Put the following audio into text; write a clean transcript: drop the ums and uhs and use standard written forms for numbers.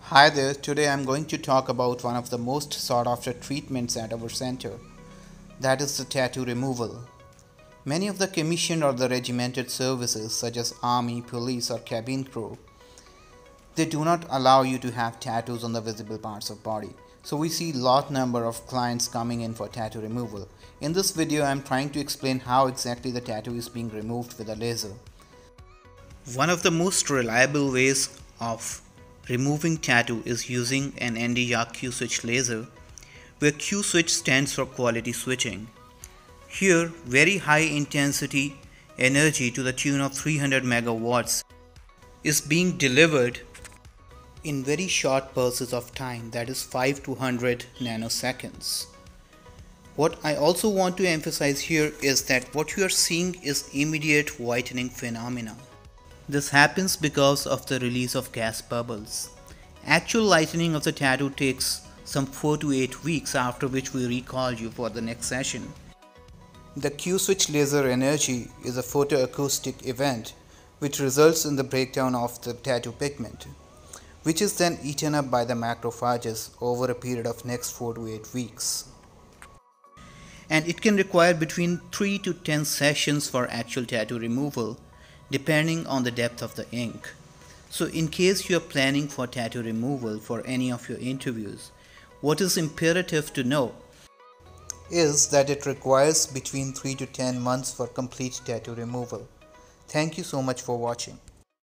Hi there, today I'm going to talk about one of the most sought after treatments at our center, that is the tattoo removal. Many of the commissioned or the regimented services such as army, police or cabin crew, they do not allow you to have tattoos on the visible parts of body. So we see lot number of clients coming in for tattoo removal. In this video I'm trying to explain how exactly the tattoo is being removed with a laser. One of the most reliable ways of removing tattoo is using an Nd:YAG Q-switch laser, where Q-switch stands for quality switching. Here, very high intensity energy to the tune of 300 megawatts is being delivered in very short pulses of time, that is 5 to 100 nanoseconds. What I also want to emphasize here is that what you are seeing is immediate whitening phenomena. This happens because of the release of gas bubbles. Actual lightening of the tattoo takes some 4 to 8 weeks, after which we recall you for the next session. The Q-switch laser energy is a photoacoustic event which results in the breakdown of the tattoo pigment, which is then eaten up by the macrophages over a period of next 4 to 8 weeks. And it can require between 3 to 10 sessions for actual tattoo removal, depending on the depth of the ink. So in case you are planning for tattoo removal for any of your interviews, what is imperative to know is that it requires between 3 to 10 months for complete tattoo removal. Thank you so much for watching.